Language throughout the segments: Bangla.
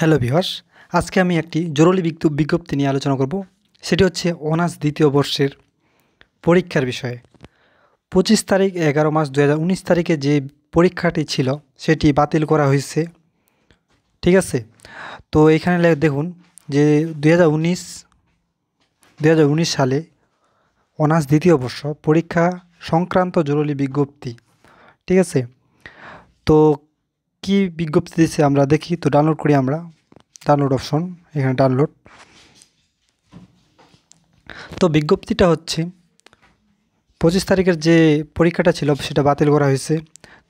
হ্যালো ভিউয়ার্স, আজকে আমি একটি জরুরি বিজ্ঞপ্তি নিয়ে আলোচনা করব। সেটি হচ্ছে অনার্স দ্বিতীয় বর্ষের পরীক্ষার বিষয়ে। 25 তারিখ 11 মার্চ 2019 তারিখে যে পরীক্ষাটি ছিল সেটি বাতিল করা হয়েছে, ঠিক আছে। তো এখানে দেখুন যে 2019 সালে অনার্স দ্বিতীয় বর্ষ পরীক্ষা সংক্রান্ত জরুরি বিজ্ঞপ্তি, ঠিক আছে। তো কি বিজ্ঞপ্তি দিচ্ছে আমরা দেখি, তো ডাউনলোড করি আমরা, ডাউনলোড অপশন, এখানে ডাউনলোড। তো বিজ্ঞপ্তিটা হচ্ছে 25 তারিখের যে পরীক্ষাটা ছিল সেটা বাতিল করা হয়েছে।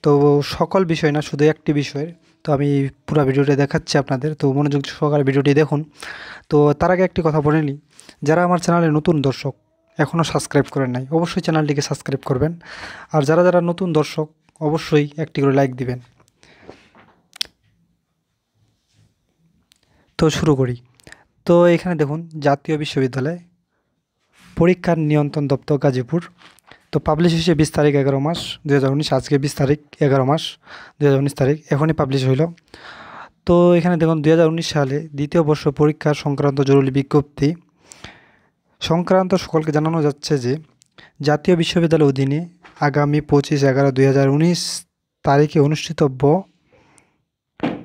তো সকল বিষয় না, শুধু একটি বিষয়ের। তো আমি পুরো ভিডিওটা দেখাচ্ছি আপনাদের, তো মনোযোগ সহকারে ভিডিওটি দেখুন। তো তার আগে একটি কথা বলে নিই, যারা আমার চ্যানেলে নতুন দর্শক এখনও সাবস্ক্রাইব করেন নাই, অবশ্যই চ্যানেলটিকে সাবস্ক্রাইব করবেন। আর যারা যারা নতুন দর্শক অবশ্যই একটি করে লাইক দিবেন। তো শুরু করি। তো এখানে দেখুন, জাতীয় বিশ্ববিদ্যালয় পরীক্ষার নিয়ন্ত্রণ দপ্তর গাজীপুর। তো পাবলিশ হয়েছে 20 তারিখ 11 মাস 2019, আজকে 20 তারিখ 11 মাস 2019 তারিখ এখনই পাবলিশ হইল। তো এখানে দেখুন 2019 সালে দ্বিতীয় বর্ষ পরীক্ষা সংক্রান্ত জরুরি বিজ্ঞপ্তি সংক্রান্ত সকলকে জানানো যাচ্ছে যে জাতীয় বিশ্ববিদ্যালয়ের অধীনে আগামী 25/11/2019 তারিখে অনুষ্ঠিতব্য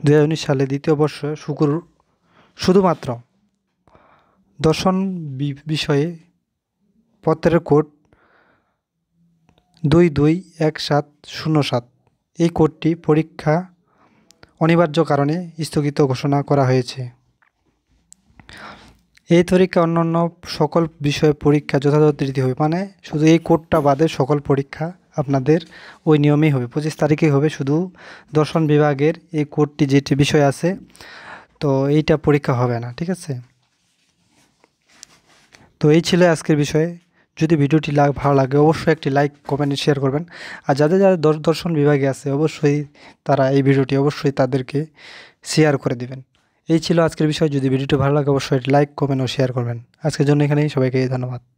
2019 সালে দ্বিতীয় বর্ষ শুধুমাত্র দর্শন বিষয়ে পত্রের কোড 221707 এই কোডটি পরীক্ষা অনিবার্য কারণে স্থগিত ঘোষণা করা হয়েছে। এই পরীক্ষা অন্যান্য সকল বিষয়ে পরীক্ষা যথাযথ দিতে হবে, মানে শুধু এই কোডটা বাদে সকল পরীক্ষা আপনাদের ওই নিয়মেই হবে, 25 তারিখেই হবে। শুধু দর্শন বিভাগের এই কোডটি যেটি বিষয় আছে তো এইটা পরীক্ষা হবে না, ঠিক আছে। তো এই ছিল আজকের বিষয়ে। যদি ভিডিওটি ভালো লাগে অবশ্যই একটি লাইক, কমেন্ট, শেয়ার করবেন। আর যাদের যারা দর্শন বিভাগে আছে অবশ্যই তারা এই ভিডিওটি অবশ্যই তাদেরকে শেয়ার করে দিবেন। এই ছিল আজকের বিষয়। যদি ভিডিওটি ভালো লাগে অবশ্যই লাইক, কমেন্ট ও শেয়ার করবেন। আজকের জন্য এখানেই, সবাইকে ধন্যবাদ।